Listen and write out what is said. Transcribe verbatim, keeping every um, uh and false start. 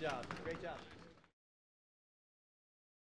job. Great job.